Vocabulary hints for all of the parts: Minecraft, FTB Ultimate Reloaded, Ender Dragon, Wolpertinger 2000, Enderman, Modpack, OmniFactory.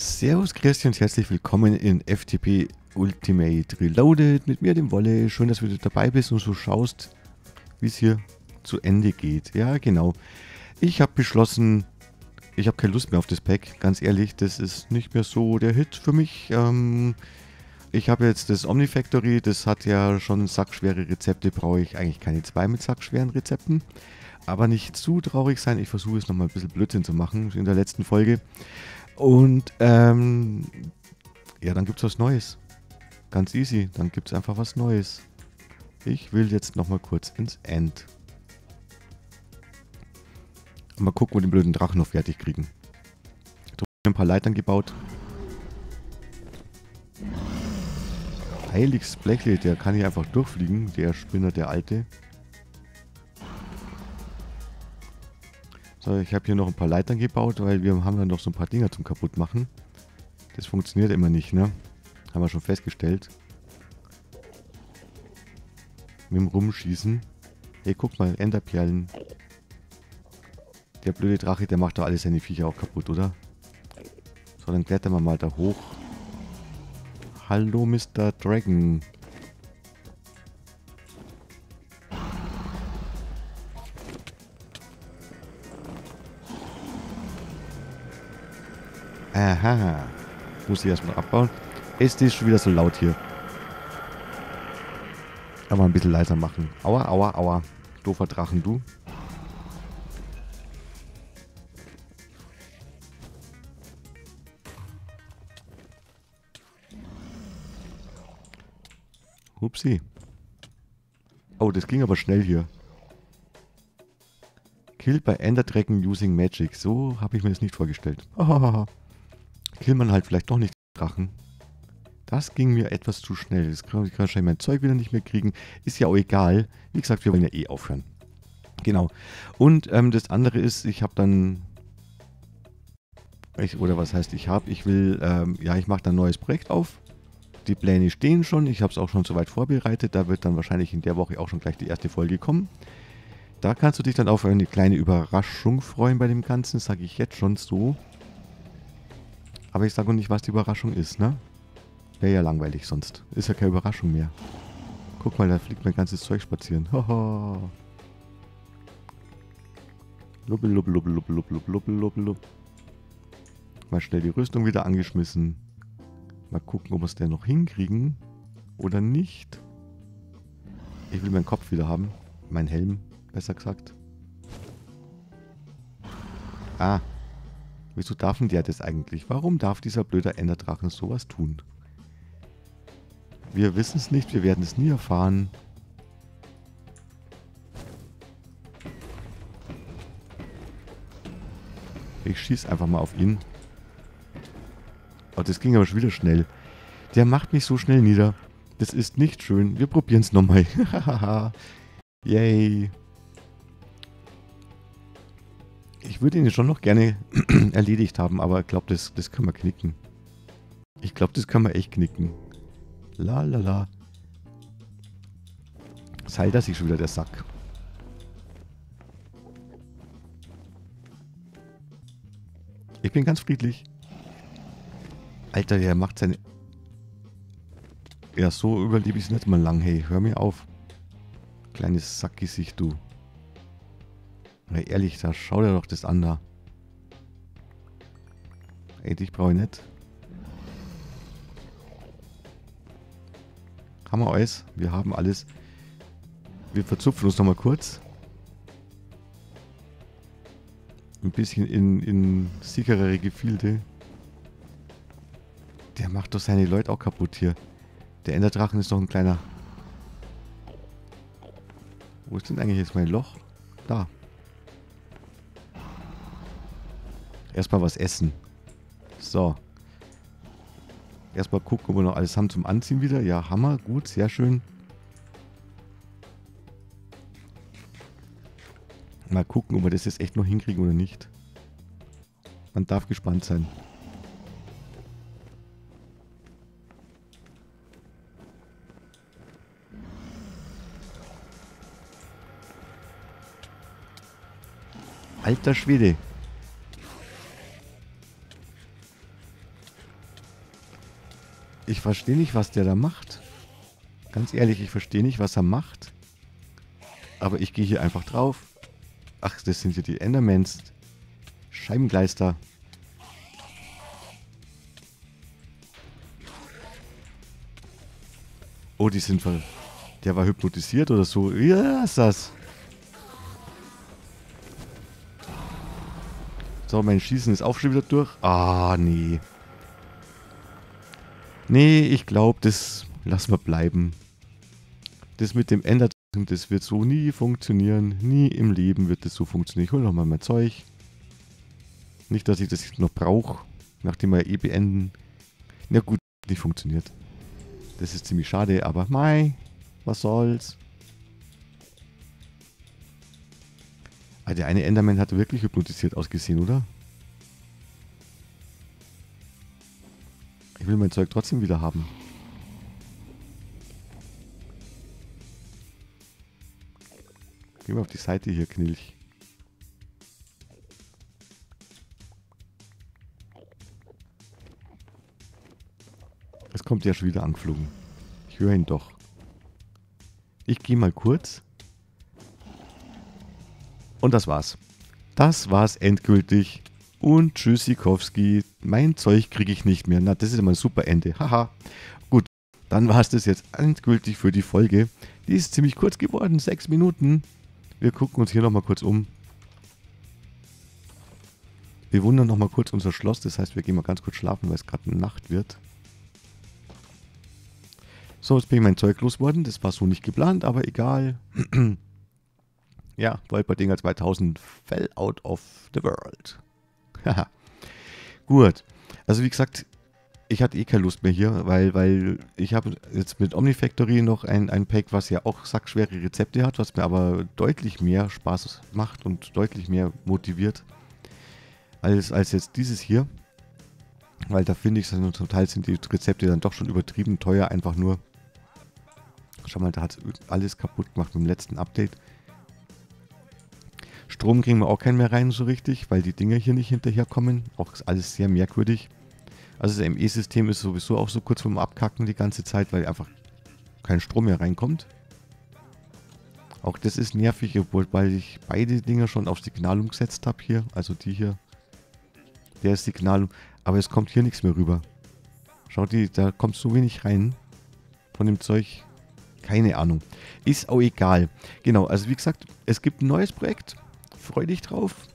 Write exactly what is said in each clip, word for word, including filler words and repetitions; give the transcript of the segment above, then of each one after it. Servus, grüß dich und herzlich willkommen in F T B Ultimate Reloaded mit mir, dem Wolle. Schön, dass du dabei bist und so schaust, wie es hier zu Ende geht. Ja, genau. Ich habe beschlossen, ich habe keine Lust mehr auf das Pack. Ganz ehrlich, das ist nicht mehr so der Hit für mich. Ähm, ich habe jetzt das OmniFactory, das hat ja schon sackschwere Rezepte. Brauche ich eigentlich keine zwei mit sackschweren Rezepten. Aber nicht zu traurig sein, ich versuche es nochmal ein bisschen Blödsinn zu machen in der letzten Folge. Und ähm, ja, dann gibt es was Neues. Ganz easy, dann gibt es einfach was Neues. Ich will jetzt nochmal kurz ins End. Mal gucken, wo den blöden Drachen noch fertig kriegen. Ich habe ein paar Leitern gebaut. Heiliges Blechle, der kann hier einfach durchfliegen, der Spinner, der Alte. So, ich habe hier noch ein paar Leitern gebaut, weil wir haben dann noch so ein paar Dinger zum kaputt machen. Das funktioniert immer nicht, ne? Haben wir schon festgestellt. Mit dem Rumschießen. Hey, guck mal, Enderperlen. Der blöde Drache, der macht doch alle seine Viecher auch kaputt, oder? So, dann klettern wir mal da hoch. Hallo, Mister Dragon. Aha, muss ich erstmal abbauen. Es ist schon wieder so laut hier. Aber ein bisschen leiser machen. Aua, aua, aua. Doofer Drachen, du. Upsi. Oh, das ging aber schnell hier. Killed by Ender Dragon using Magic. So habe ich mir das nicht vorgestellt. Hahaha. Killt man halt vielleicht doch nicht Drachen. Das ging mir etwas zu schnell. Jetzt kann ich wahrscheinlich mein Zeug wieder nicht mehr kriegen. Ist ja auch egal. Wie gesagt, wir wollen ja eh aufhören. Genau. Und ähm, das andere ist, ich habe dann... Ich, oder was heißt ich habe? Ich will... Ähm, ja, ich mache dann ein neues Projekt auf. Die Pläne stehen schon. Ich habe es auch schon soweit vorbereitet. Da wird dann wahrscheinlich in der Woche auch schon gleich die erste Folge kommen. Da kannst du dich dann auf eine kleine Überraschung freuen bei dem Ganzen. Sage ich jetzt schon so. Aber ich sage auch nicht, was die Überraschung ist, ne? Wäre ja langweilig sonst. Ist ja keine Überraschung mehr. Guck mal, da fliegt mein ganzes Zeug spazieren. Haha. Lubbel, lubbel, lubbel, lubbel, lubbel, lubbel, lubbel, lubbel. Mal schnell die Rüstung wieder angeschmissen. Mal gucken, ob wir es denn noch hinkriegen. Oder nicht. Ich will meinen Kopf wieder haben. Mein Helm, besser gesagt. Ah. Wieso darf denn der das eigentlich? Warum darf dieser blöde Enderdrachen sowas tun? Wir wissen es nicht, wir werden es nie erfahren. Ich schieße einfach mal auf ihn. Oh, das ging aber schon wieder schnell. Der macht mich so schnell nieder. Das ist nicht schön. Wir probieren es nochmal. Yay. Ich würde ihn schon noch gerne erledigt haben, aber ich glaube, das, das können wir knicken. Ich glaube, das können wir echt knicken. La la la. Sei das ich schon wieder der Sack. Ich bin ganz friedlich. Alter, der macht seine... Ja, so überlebe ich es nicht mal lang. Hey, hör mir auf. Kleines Sackgesicht, du. Na ehrlich, da schau dir doch das an da. Ey, dich brauche ich nicht. Haben wir alles? Wir haben alles. Wir verzupfen uns nochmal kurz. Ein bisschen in, in sicherere Gefilde. Der macht doch seine Leute auch kaputt hier. Der Enderdrachen ist doch ein kleiner... Wo ist denn eigentlich jetzt mein Loch? Da. Erstmal was essen. So. Erstmal gucken, ob wir noch alles haben zum Anziehen wieder. Ja, Hammer. Gut, sehr schön. Mal gucken, ob wir das jetzt echt noch hinkriegen oder nicht. Man darf gespannt sein. Alter Schwede. Ich verstehe nicht, was der da macht. Ganz ehrlich, ich verstehe nicht, was er macht. Aber ich gehe hier einfach drauf. Ach, das sind hier die Endermans. Scheibengleister. Oh, die sind ver... Der war hypnotisiert oder so. Ja, ist das. So, mein Schießen ist auch schon wieder durch. Ah, nee. Nee, ich glaube, das lassen wir bleiben. Das mit dem Ender, das wird so nie funktionieren. Nie im Leben wird das so funktionieren. Ich hole nochmal mein Zeug. Nicht, dass ich das noch brauche, nachdem wir eh beenden. Na gut, nicht funktioniert. Das ist ziemlich schade, aber mei, was soll's. Ah, der eine Enderman hatte wirklich hypnotisiert ausgesehen, oder? Ich will mein Zeug trotzdem wieder haben. Gehen wir auf die Seite hier, Knilch. Es kommt ja schon wieder angeflogen. Ich höre ihn doch. Ich gehe mal kurz. Und das war's. Das war's endgültig. Und tschüssikowski, mein Zeug kriege ich nicht mehr. Na, das ist immer ein super Ende. Haha. Gut, dann war's das jetzt endgültig für die Folge. Die ist ziemlich kurz geworden, sechs Minuten. Wir gucken uns hier nochmal kurz um. Wir wundern nochmal kurz unser Schloss. Das heißt, wir gehen mal ganz kurz schlafen, weil es gerade Nacht wird. So, jetzt bin ich mein Zeug losgeworden. Das war so nicht geplant, aber egal. Ja, Wolpertinger zweitausend fell out of the world. Haha. Gut. Also wie gesagt, ich hatte eh keine Lust mehr hier, weil, weil ich habe jetzt mit OmniFactory noch ein, ein Pack, was ja auch sackschwere Rezepte hat, was mir aber deutlich mehr Spaß macht und deutlich mehr motiviert als, als jetzt dieses hier. Weil da finde ich, zum Teil sind die Rezepte dann doch schon übertrieben teuer, einfach nur. Schau mal, da hat alles kaputt gemacht mit dem letzten Update. Strom kriegen wir auch keinen mehr rein so richtig, weil die Dinger hier nicht hinterherkommen. Auch ist alles sehr merkwürdig. Also das M E-System ist sowieso auch so kurz vorm Abkacken die ganze Zeit, weil einfach kein Strom mehr reinkommt. Auch das ist nervig, obwohl weil ich beide Dinger schon auf Signal umgesetzt habe hier. Also die hier, der ist Signal, aber es kommt hier nichts mehr rüber. Schaut, die, da kommt so wenig rein von dem Zeug. Keine Ahnung. Ist auch egal. Genau, also wie gesagt, es gibt ein neues Projekt. Freu dich drauf.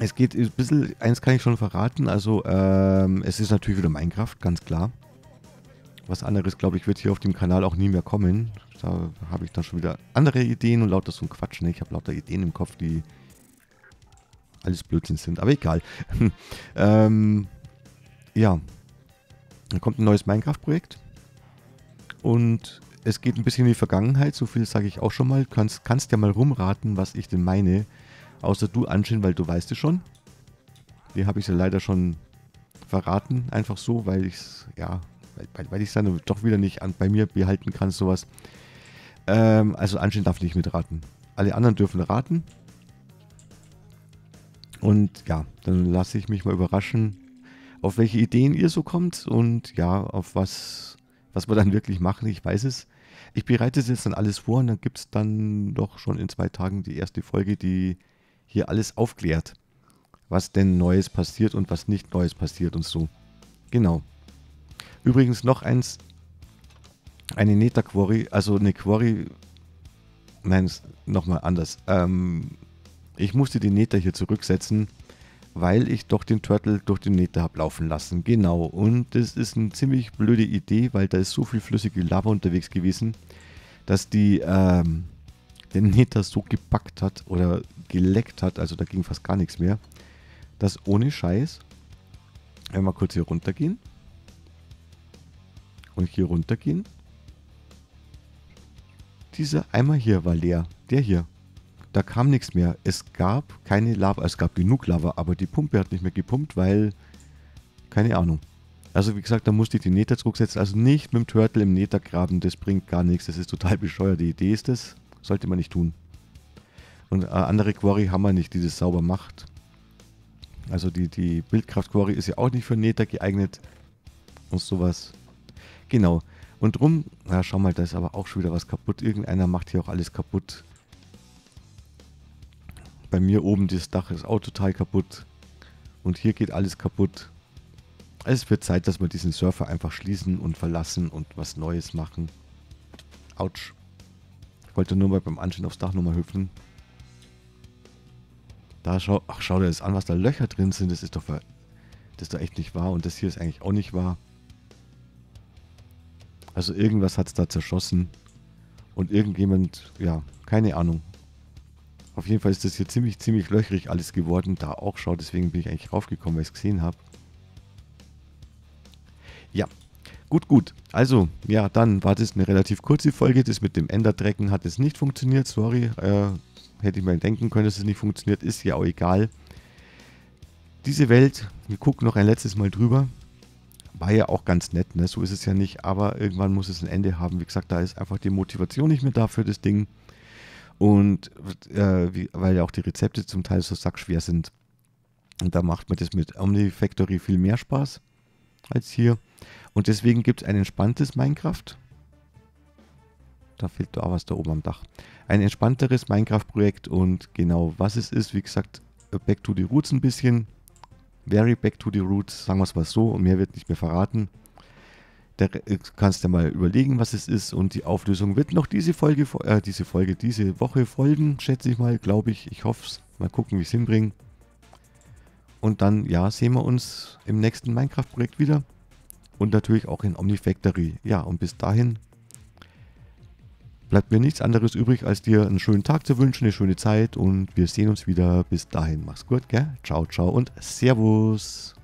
Es geht ein bisschen, eins kann ich schon verraten, also ähm, es ist natürlich wieder Minecraft, ganz klar. Was anderes, glaube ich, wird hier auf dem Kanal auch nie mehr kommen. Da habe ich dann schon wieder andere Ideen und lauter so ein Quatsch. Ne? Ich habe lauter Ideen im Kopf, die alles Blödsinn sind, aber egal. ähm, ja, dann kommt ein neues Minecraft-Projekt. Und es geht ein bisschen in die Vergangenheit, so viel sage ich auch schon mal. Du kannst, kannst ja mal rumraten, was ich denn meine. Außer du, Anschin, weil du weißt es schon. Die habe ich ja leider schon verraten, einfach so, weil ich es, ja, weil, weil ich es dann doch wieder nicht an, bei mir behalten kann, sowas. Ähm, also Anschin darf nicht mitraten. Alle anderen dürfen raten. Und ja, dann lasse ich mich mal überraschen, auf welche Ideen ihr so kommt und ja, auf was... Was wir dann wirklich machen, ich weiß es. Ich bereite es jetzt dann alles vor und dann gibt es dann doch schon in zwei Tagen die erste Folge, die hier alles aufklärt. Was denn Neues passiert und was nicht Neues passiert und so. Genau. Übrigens noch eins. Eine Neta-Quarry, also eine Quarry... Nein, nochmal anders. Ähm, ich musste die Neta hier zurücksetzen, weil ich doch den Turtle durch den Nether habe laufen lassen. Genau, und das ist eine ziemlich blöde Idee, weil da ist so viel flüssige Lava unterwegs gewesen, dass die ähm, den Nether so gepackt hat oder geleckt hat, also da ging fast gar nichts mehr, dass ohne Scheiß, wenn wir mal kurz hier runter gehen und hier runter gehen, dieser Eimer hier war leer, der hier. Da kam nichts mehr. Es gab keine Lava. Es gab genug Lava, aber die Pumpe hat nicht mehr gepumpt, weil... Keine Ahnung. Also wie gesagt, da musste ich den Nether zurücksetzen. Also nicht mit dem Turtle im Nether graben. Das bringt gar nichts. Das ist total bescheuert. Die Idee ist das. Sollte man nicht tun. Und andere Quarry haben wir nicht, die das sauber macht. Also die, die Bildkraft-Quarry ist ja auch nicht für Nether geeignet. muss sowas. Genau. Und drum, na schau mal, da ist aber auch schon wieder was kaputt. Irgendeiner macht hier auch alles kaputt. Bei mir oben das Dach ist auch total kaputt. Und hier geht alles kaputt. Es wird Zeit, dass wir diesen Server einfach schließen und verlassen und was Neues machen. Autsch. Ich wollte nur mal beim Anstehen aufs Dach nochmal hüpfen. Da schau, ach, schau dir das an, was da Löcher drin sind. Das ist doch, das ist doch echt nicht wahr. Und das hier ist eigentlich auch nicht wahr. Also irgendwas hat es da zerschossen. Und irgendjemand, ja, keine Ahnung. Auf jeden Fall ist das hier ziemlich, ziemlich löchrig alles geworden. Da auch schau, deswegen bin ich eigentlich raufgekommen, weil ich es gesehen habe. Ja, gut, gut. Also, ja, dann war das eine relativ kurze Folge. Das mit dem Ender-Drecken hat es nicht funktioniert. Sorry, äh, hätte ich mal denken können, dass es nicht funktioniert. Ist ja auch egal. Diese Welt, wir gucken noch ein letztes Mal drüber. War ja auch ganz nett, ne? So ist es ja nicht. Aber irgendwann muss es ein Ende haben. Wie gesagt, da ist einfach die Motivation nicht mehr da für das Ding. Und äh, wie, weil ja auch die Rezepte zum Teil so sackschwer sind. Und da macht mir das mit OmniFactory viel mehr Spaß als hier. Und deswegen gibt es ein entspanntes Minecraft. Da fehlt da was da oben am Dach. Ein entspannteres Minecraft-Projekt. Und genau was es ist, wie gesagt, back to the roots ein bisschen. Very back to the roots, sagen wir es mal so. Und mehr wird nicht mehr verraten. Da kannst du mal überlegen, was es ist. Und die Auflösung wird noch diese Folge, äh, diese Folge, diese Woche folgen, schätze ich mal, glaube ich. Ich hoffe es. Mal gucken, wie es hinbringe. Und dann, ja, sehen wir uns im nächsten Minecraft-Projekt wieder. Und natürlich auch in OmniFactory. Ja, und bis dahin bleibt mir nichts anderes übrig, als dir einen schönen Tag zu wünschen, eine schöne Zeit. Und wir sehen uns wieder. Bis dahin. Mach's gut, gell? Ciao, ciao und Servus.